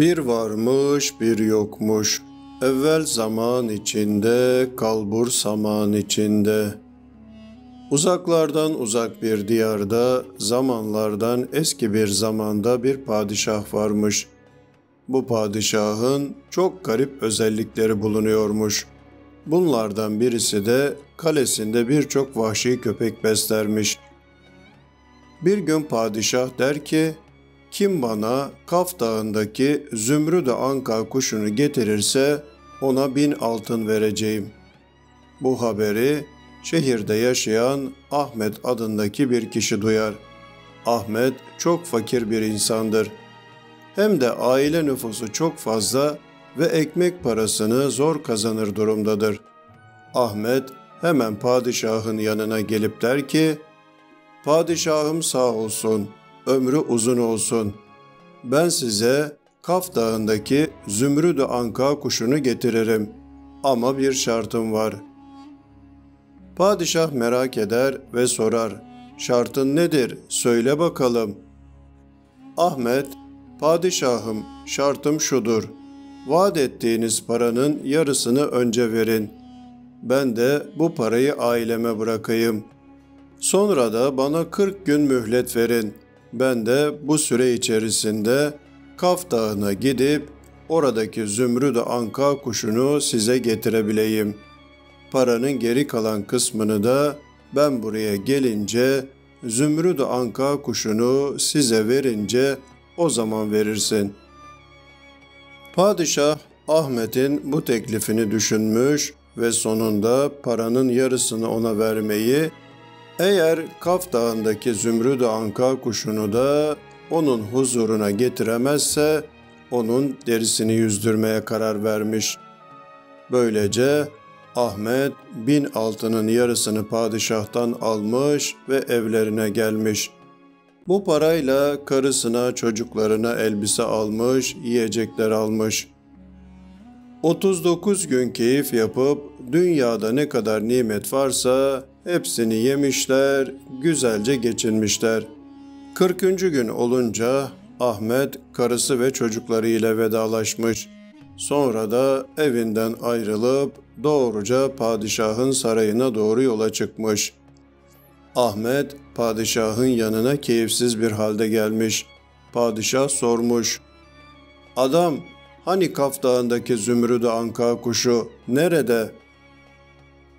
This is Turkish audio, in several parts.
Bir varmış bir yokmuş, evvel zaman içinde, kalbur saman içinde. Uzaklardan uzak bir diyarda, zamanlardan eski bir zamanda bir padişah varmış. Bu padişahın çok garip özellikleri bulunuyormuş. Bunlardan birisi de kalesinde birçok vahşi köpek beslermiş. Bir gün padişah der ki, kim bana Kaf Dağı'ndaki Zümrüdüanka kuşunu getirirse ona 1000 altın vereceğim. Bu haberi şehirde yaşayan Ahmet adındaki bir kişi duyar. Ahmet çok fakir bir insandır. Hem de aile nüfusu çok fazla ve ekmek parasını zor kazanır durumdadır. Ahmet hemen padişahın yanına gelip der ki, "Padişahım sağ olsun, ömrü uzun olsun. Ben size Kaf Dağı'ndaki Zümrüdüanka kuşunu getiririm ama bir şartım var." Padişah merak eder ve sorar, "Şartın nedir? Söyle bakalım." Ahmet, "Padişahım, şartım şudur. Vaat ettiğiniz paranın yarısını önce verin. Ben de bu parayı aileme bırakayım. Sonra da bana 40 gün mühlet verin. Ben de bu süre içerisinde Kaf Dağı'na gidip oradaki Zümrüdüanka kuşunu size getirebileyim. Paranın geri kalan kısmını da ben buraya gelince Zümrüdüanka kuşunu size verince o zaman verirsin." Padişah Ahmet'in bu teklifini düşünmüş ve sonunda paranın yarısını ona vermeyi, eğer Kaf Dağı'ndaki Zümrüdüanka kuşunu da onun huzuruna getiremezse onun derisini yüzdürmeye karar vermiş. Böylece Ahmet 1000 altının yarısını padişahtan almış ve evlerine gelmiş. Bu parayla karısına, çocuklarına elbise almış, yiyecekler almış. 39 gün keyif yapıp dünyada ne kadar nimet varsa hepsini yemişler, güzelce geçinmişler. 40. gün olunca Ahmet karısı ve çocuklarıyla vedalaşmış. Sonra da evinden ayrılıp doğruca padişahın sarayına doğru yola çıkmış. Ahmet padişahın yanına keyifsiz bir halde gelmiş. Padişah sormuş, "Adam, hani Kaf Dağı'ndaki Zümrüdüanka kuşu nerede?"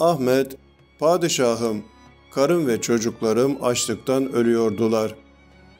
Ahmet, "Padişahım, karım ve çocuklarım açlıktan ölüyordular.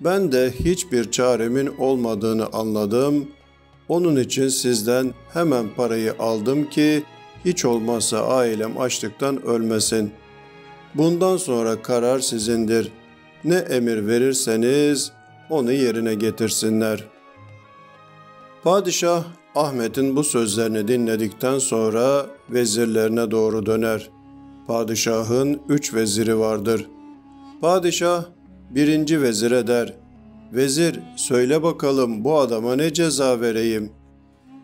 Ben de hiçbir çaremin olmadığını anladım. Onun için sizden hemen parayı aldım ki hiç olmazsa ailem açlıktan ölmesin. Bundan sonra karar sizindir. Ne emir verirseniz onu yerine getirsinler." Padişah Ahmet'in bu sözlerini dinledikten sonra vezirlerine doğru döner. Padişahın 3 veziri vardır. Padişah 1. vezire der, "Vezir, söyle bakalım bu adama ne ceza vereyim?"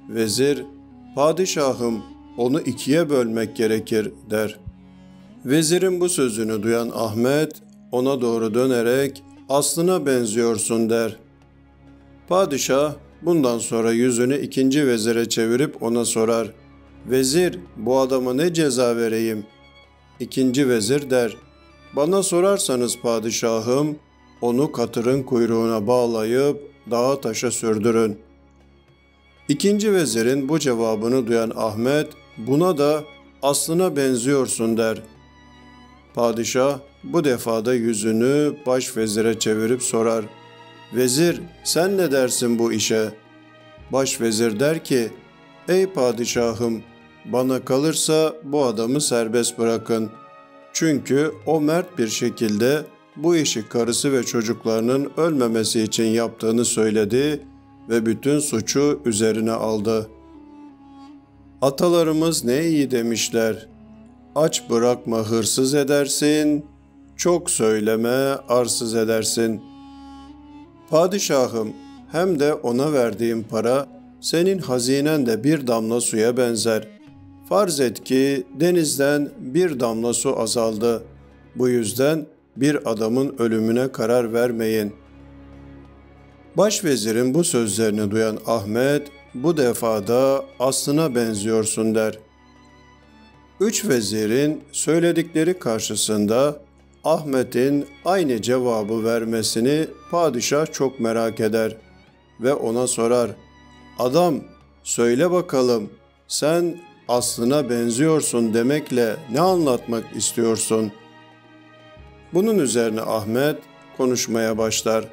Vezir, "Padişahım, onu 2'ye bölmek gerekir" der. Vezirin bu sözünü duyan Ahmet ona doğru dönerek, "Aslına benziyorsun" der. Padişah bundan sonra yüzünü 2. vezire çevirip ona sorar, "Vezir, bu adama ne ceza vereyim?" 2. vezir der, "Bana sorarsanız padişahım, onu katırın kuyruğuna bağlayıp dağa taşa sürdürün." 2. vezirin bu cevabını duyan Ahmet buna da "Aslına benziyorsun" der. Padişah bu defada yüzünü başvezire çevirip sorar, "Vezir, sen ne dersin bu işe?" Başvezir der ki, "Ey padişahım, bana kalırsa bu adamı serbest bırakın. Çünkü o mert bir şekilde bu işi karısı ve çocuklarının ölmemesi için yaptığını söyledi ve bütün suçu üzerine aldı. Atalarımız ne iyi demişler, aç bırakma hırsız edersin, çok söyleme arsız edersin. Padişahım, hem de ona verdiğim para senin hazinen de bir damla suya benzer. Farz et ki denizden bir damla su azaldı. Bu yüzden bir adamın ölümüne karar vermeyin." Başvezirin bu sözlerini duyan Ahmet, bu defada aslına benziyorsun der. Üç vezirin söyledikleri karşısında Ahmet'in aynı cevabı vermesini padişah çok merak eder ve ona sorar. Adam, söyle bakalım, sen aslına benziyorsun demekle ne anlatmak istiyorsun? Bunun üzerine Ahmet konuşmaya başlar.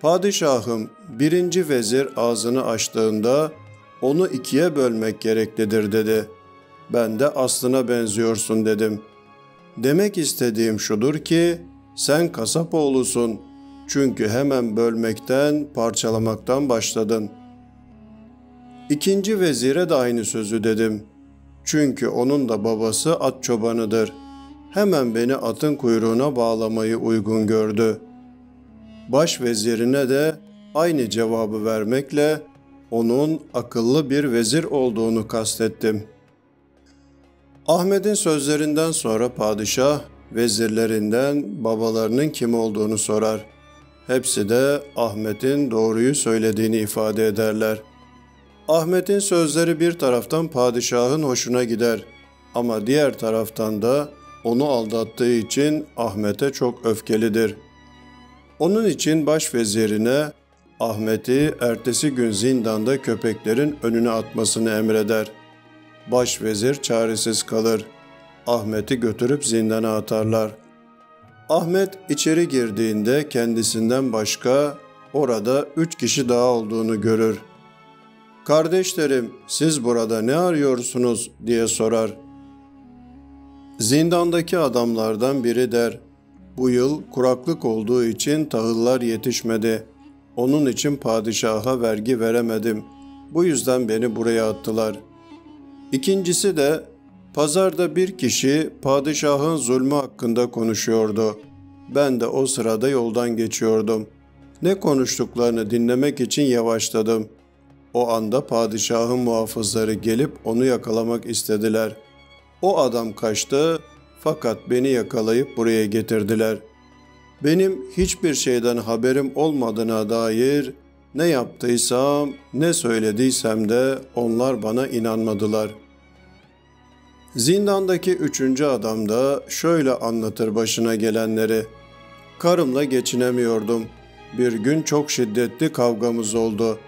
Padişahım, birinci vezir ağzını açtığında onu ikiye bölmek gereklidir dedi. Ben de aslına benziyorsun dedim. Demek istediğim şudur ki sen Kasapoğlu'sun. Çünkü hemen bölmekten, parçalamaktan başladın. İkinci vezire de aynı sözü dedim. Çünkü onun da babası at çobanıdır. Hemen beni atın kuyruğuna bağlamayı uygun gördü. Başvezirine de aynı cevabı vermekle onun akıllı bir vezir olduğunu kastettim. Ahmet'in sözlerinden sonra padişah vezirlerinden babalarının kim olduğunu sorar. Hepsi de Ahmet'in doğruyu söylediğini ifade ederler. Ahmet'in sözleri bir taraftan padişahın hoşuna gider ama diğer taraftan da onu aldattığı için Ahmet'e çok öfkelidir. Onun için başvezirine Ahmet'i ertesi gün zindanda köpeklerin önüne atmasını emreder. Başvezir çaresiz kalır. Ahmet'i götürüp zindana atarlar. Ahmet içeri girdiğinde kendisinden başka orada 3 kişi daha olduğunu görür. "Kardeşlerim, siz burada ne arıyorsunuz?" diye sorar. Zindandaki adamlardan biri der, "Bu yıl kuraklık olduğu için tahıllar yetişmedi. Onun için padişaha vergi veremedim. Bu yüzden beni buraya attılar." İkincisi de, "Pazarda bir kişi padişahın zulmü hakkında konuşuyordu. Ben de o sırada yoldan geçiyordum. Ne konuştuklarını dinlemek için yavaşladım. O anda padişahın muhafızları gelip onu yakalamak istediler. O adam kaçtı fakat beni yakalayıp buraya getirdiler. Benim hiçbir şeyden haberim olmadığına dair ne yaptıysam ne söylediysem de onlar bana inanmadılar." Zindandaki 3. adam da şöyle anlatır başına gelenleri. "Karımla geçinemiyordum. Bir gün çok şiddetli kavgamız oldu.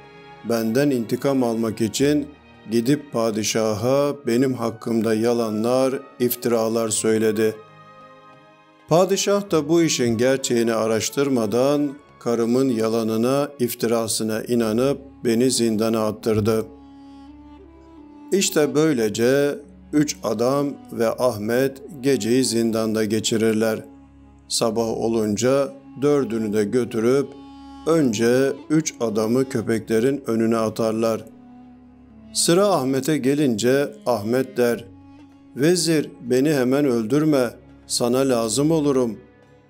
Benden intikam almak için gidip padişaha benim hakkımda yalanlar, iftiralar söyledi. Padişah da bu işin gerçeğini araştırmadan karımın yalanına, iftirasına inanıp beni zindana attırdı." İşte böylece 3 adam ve Ahmet geceyi zindanda geçirirler. Sabah olunca 4'ünü de götürüp önce 3 adamı köpeklerin önüne atarlar. Sıra Ahmet'e gelince Ahmet der, "Vezir, beni hemen öldürme, sana lazım olurum.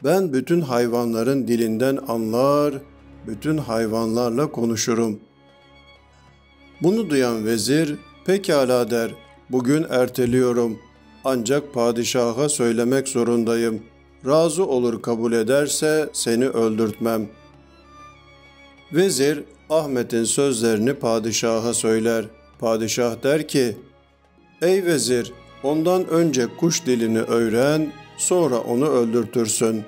Ben bütün hayvanların dilinden anlar, bütün hayvanlarla konuşurum." Bunu duyan vezir, "Pekala" der, "Bugün erteliyorum. Ancak padişaha söylemek zorundayım. Razı olur kabul ederse seni öldürtmem." Vezir Ahmet'in sözlerini padişaha söyler. Padişah der ki, "Ey vezir, ondan önce kuş dilini öğren, sonra onu öldürtürsün."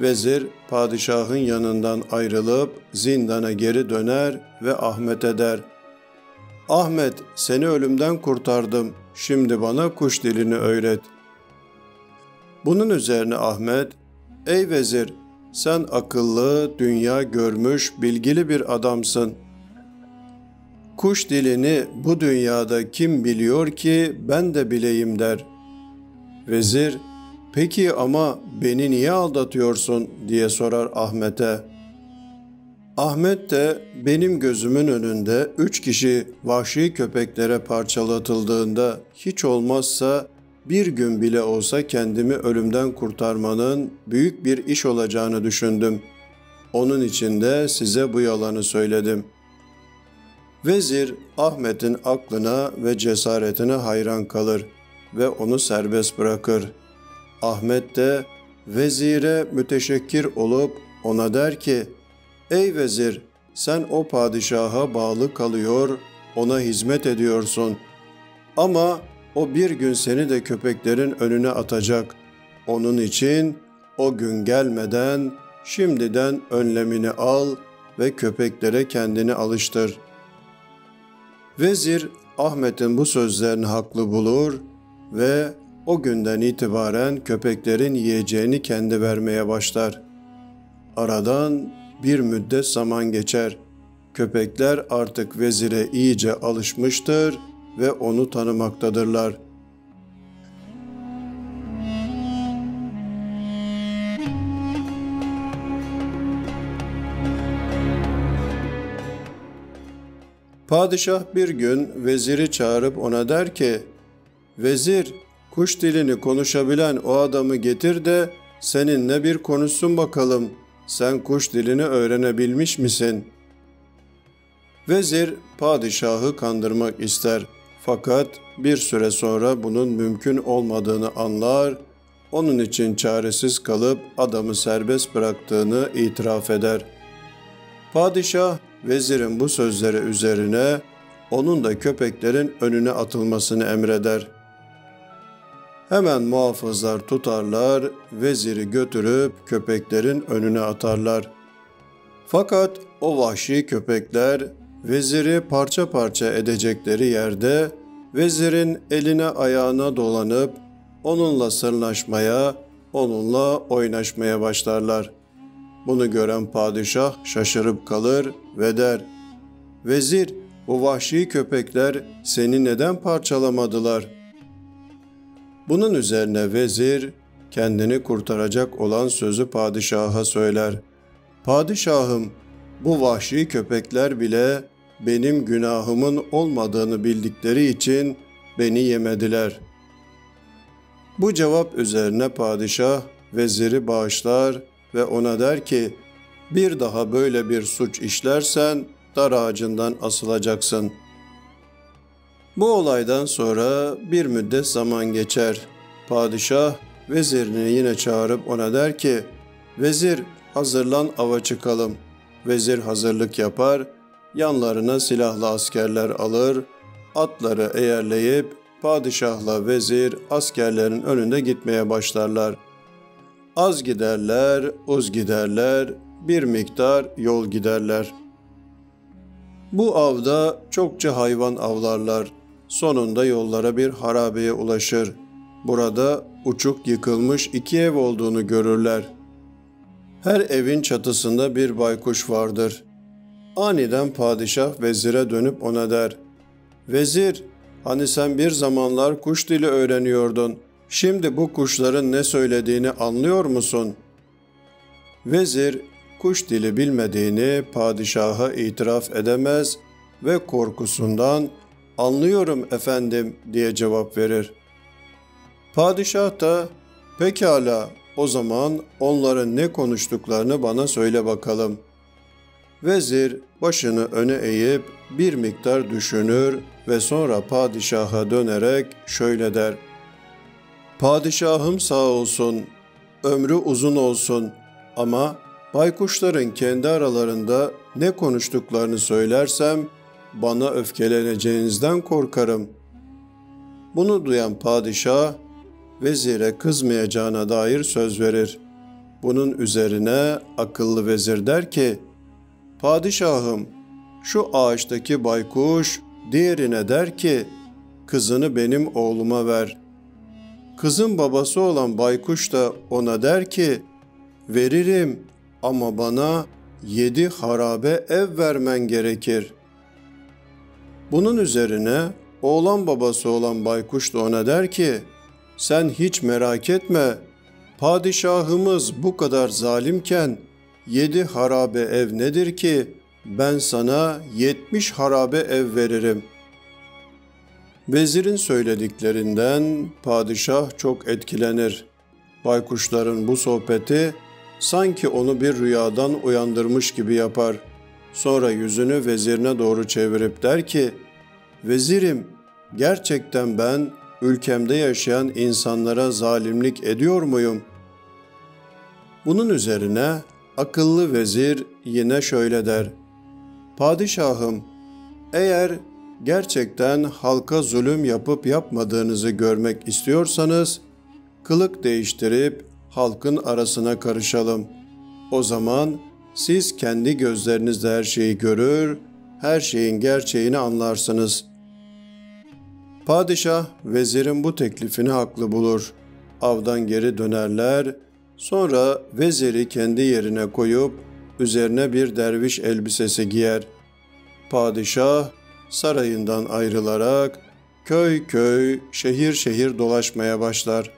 Vezir padişahın yanından ayrılıp zindana geri döner ve Ahmet'e der, "Ahmet, seni ölümden kurtardım. Şimdi bana kuş dilini öğret." Bunun üzerine Ahmet, "Ey vezir, sen akıllı, dünya görmüş, bilgili bir adamsın. Kuş dilini bu dünyada kim biliyor ki ben de bileyim" der. Vezir, "Peki ama beni niye aldatıyorsun?" diye sorar Ahmet'e. Ahmet de, "Benim gözümün önünde 3 kişi vahşi köpeklere parçalatıldığında hiç olmazsa bir gün bile olsa kendimi ölümden kurtarmanın büyük bir iş olacağını düşündüm. Onun için de size bu yalanı söyledim." Vezir Ahmet'in aklına ve cesaretine hayran kalır ve onu serbest bırakır. Ahmet de vezire müteşekkir olup ona der ki, Ey vezir, sen o padişaha bağlı kalıyor, ona hizmet ediyorsun. Ama o bir gün seni de köpeklerin önüne atacak. Onun için o gün gelmeden şimdiden önlemini al ve köpeklere kendini alıştır. Vezir Ahmet'in bu sözlerini haklı bulur ve o günden itibaren köpeklerin yiyeceğini kendi vermeye başlar. Aradan bir müddet zaman geçer. Köpekler artık vezire iyice alışmıştır ve onu tanımaktadırlar. Padişah bir gün veziri çağırıp ona der ki, "Vezir, kuş dilini konuşabilen o adamı getir de seninle bir konuşsun bakalım. Sen kuş dilini öğrenebilmiş misin?" Vezir padişahı kandırmak ister. Fakat bir süre sonra bunun mümkün olmadığını anlar. Onun için çaresiz kalıp adamı serbest bıraktığını itiraf eder. Padişah vezirin bu sözleri üzerine onun da köpeklerin önüne atılmasını emreder. Hemen muhafızlar tutarlar, veziri götürüp köpeklerin önüne atarlar. Fakat o vahşi köpekler veziri parça parça edecekleri yerde vezirin eline ayağına dolanıp onunla sırnaşmaya, onunla oynaşmaya başlarlar. Bunu gören padişah şaşırıp kalır ve der, "Vezir, bu vahşi köpekler seni neden parçalamadılar?" Bunun üzerine vezir kendini kurtaracak olan sözü padişaha söyler. "Padişahım, bu vahşi köpekler bile benim günahımın olmadığını bildikleri için beni yemediler." Bu cevap üzerine padişah veziri bağışlar ve ona der ki, "Bir daha böyle bir suç işlersen dar ağacından asılacaksın." Bu olaydan sonra bir müddet zaman geçer. Padişah vezirini yine çağırıp ona der ki, "Vezir, hazırlan ava çıkalım." Vezir hazırlık yapar, yanlarına silahlı askerler alır, atları eğerleyip padişahla vezir askerlerin önünde gitmeye başlarlar. Az giderler, uz giderler, bir miktar yol giderler. Bu avda çokça hayvan avlarlar. Sonunda yollara bir harabeye ulaşır. Burada uçuk yıkılmış 2 ev olduğunu görürler. Her evin çatısında bir baykuş vardır. Aniden padişah vezire dönüp ona der, "Vezir, hani sen bir zamanlar kuş dili öğreniyordun. Şimdi bu kuşların ne söylediğini anlıyor musun?" Vezir kuş dili bilmediğini padişaha itiraf edemez ve korkusundan "Anlıyorum efendim" diye cevap verir. Padişah da "Pekala, o zaman onların ne konuştuklarını bana söyle bakalım." Vezir başını öne eğip bir miktar düşünür ve sonra padişaha dönerek şöyle der, "Padişahım sağ olsun, ömrü uzun olsun, ama baykuşların kendi aralarında ne konuştuklarını söylersem bana öfkeleneceğinizden korkarım." Bunu duyan padişah vezire kızmayacağına dair söz verir. Bunun üzerine akıllı vezir der ki, "Padişahım, şu ağaçtaki baykuş diğerine der ki, 'Kızını benim oğluma ver.' Kızın babası olan baykuş da ona der ki, 'Veririm ama bana 7 harabe ev vermen gerekir.' Bunun üzerine oğlan babası olan baykuş da ona der ki, 'Sen hiç merak etme, padişahımız bu kadar zalimken 7 harabe ev nedir ki ben sana 70 harabe ev veririm.'" Vezirin söylediklerinden padişah çok etkilenir. Baykuşların bu sohbeti sanki onu bir rüyadan uyandırmış gibi yapar. Sonra yüzünü vezirine doğru çevirip der ki, "Vezirim, gerçekten ben ülkemde yaşayan insanlara zalimlik ediyor muyum?" Bunun üzerine akıllı vezir yine şöyle der: "Padişahım, eğer gerçekten halka zulüm yapıp yapmadığınızı görmek istiyorsanız, kılık değiştirip halkın arasına karışalım. O zaman siz kendi gözlerinizle her şeyi görür, her şeyin gerçeğini anlarsınız." Padişah, vezirin bu teklifini haklı bulur. Avdan geri dönerler, sonra veziri kendi yerine koyup üzerine bir derviş elbisesi giyer. Padişah sarayından ayrılarak köy köy, şehir şehir dolaşmaya başlar.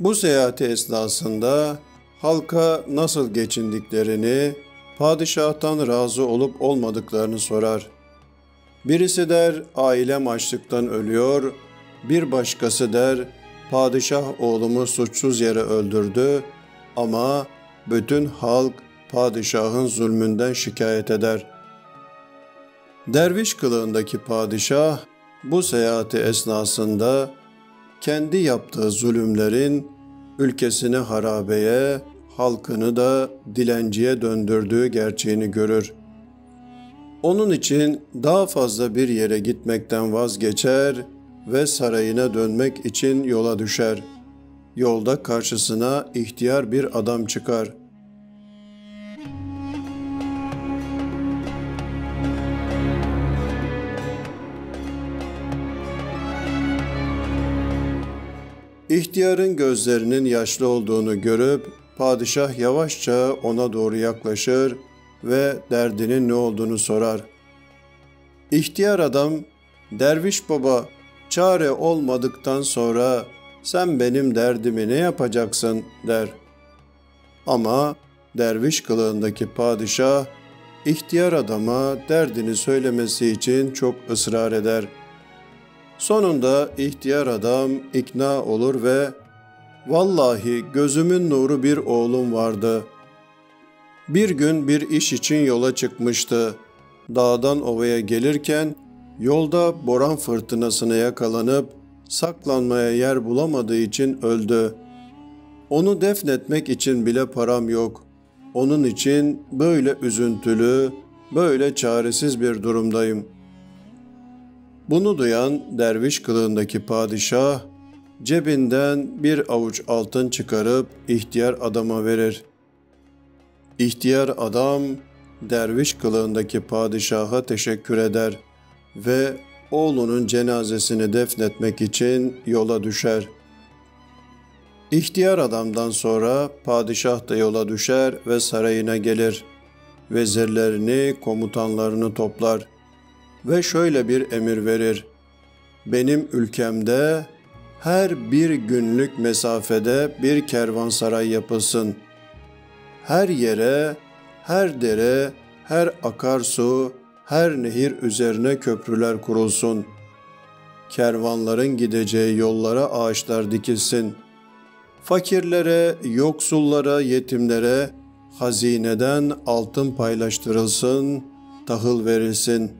Bu seyahati esnasında halka nasıl geçindiklerini, padişahtan razı olup olmadıklarını sorar. Birisi der, "Ailem açlıktan ölüyor." Bir başkası der, "Padişah oğlumu suçsuz yere öldürdü." Ama bütün halk padişahın zulmünden şikayet eder. Derviş kılığındaki padişah bu seyahati esnasında kendi yaptığı zulümlerin ülkesini harabeye, halkını da dilenciye döndürdüğü gerçeğini görür. Onun için daha fazla bir yere gitmekten vazgeçer ve sarayına dönmek için yola düşer. Yolda karşısına ihtiyar bir adam çıkar. İhtiyarın gözlerinin yaşlı olduğunu görüp padişah yavaşça ona doğru yaklaşır ve derdinin ne olduğunu sorar. İhtiyar adam, "Derviş baba, çare olmadıktan sonra sen benim derdimi ne yapacaksın?" der. Ama derviş kılığındaki padişah ihtiyar adama derdini söylemesi için çok ısrar eder. Sonunda ihtiyar adam ikna olur ve "Vallahi gözümün nuru bir oğlum vardı. Bir gün bir iş için yola çıkmıştı. Dağdan ovaya gelirken yolda boran fırtınasına yakalanıp saklanmaya yer bulamadığı için öldü. Onu defnetmek için bile param yok. Onun için böyle üzüntülü, böyle çaresiz bir durumdayım." Bunu duyan derviş kılığındaki padişah cebinden bir avuç altın çıkarıp ihtiyar adama verir. İhtiyar adam derviş kılığındaki padişaha teşekkür eder ve oğlunun cenazesini defnetmek için yola düşer. İhtiyar adamdan sonra padişah da yola düşer ve sarayına gelir. Vezirlerini, komutanlarını toplar ve şöyle bir emir verir: "Benim ülkemde her bir günlük mesafede bir kervansaray yapılsın. Her yere, her dere, her akarsu, her nehir üzerine köprüler kurulsun. Kervanların gideceği yollara ağaçlar dikilsin. Fakirlere, yoksullara, yetimlere hazineden altın paylaştırılsın, tahıl verilsin."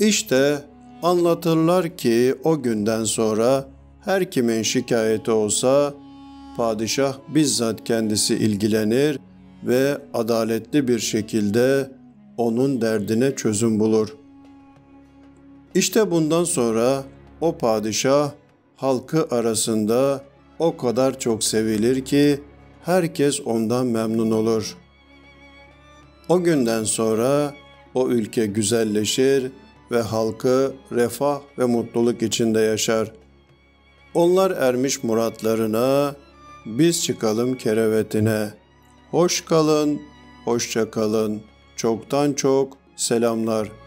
İşte anlatırlar ki o günden sonra her kimin şikayeti olsa padişah bizzat kendisi ilgilenir ve adaletli bir şekilde onun derdine çözüm bulur. İşte bundan sonra o padişah halkı arasında o kadar çok sevilir ki herkes ondan memnun olur. O günden sonra o ülke güzelleşir ve halkı refah ve mutluluk içinde yaşar. Onlar ermiş muratlarına, biz çıkalım kerevetine. Hoş kalın, hoşça kalın. Çoktan çok selamlar.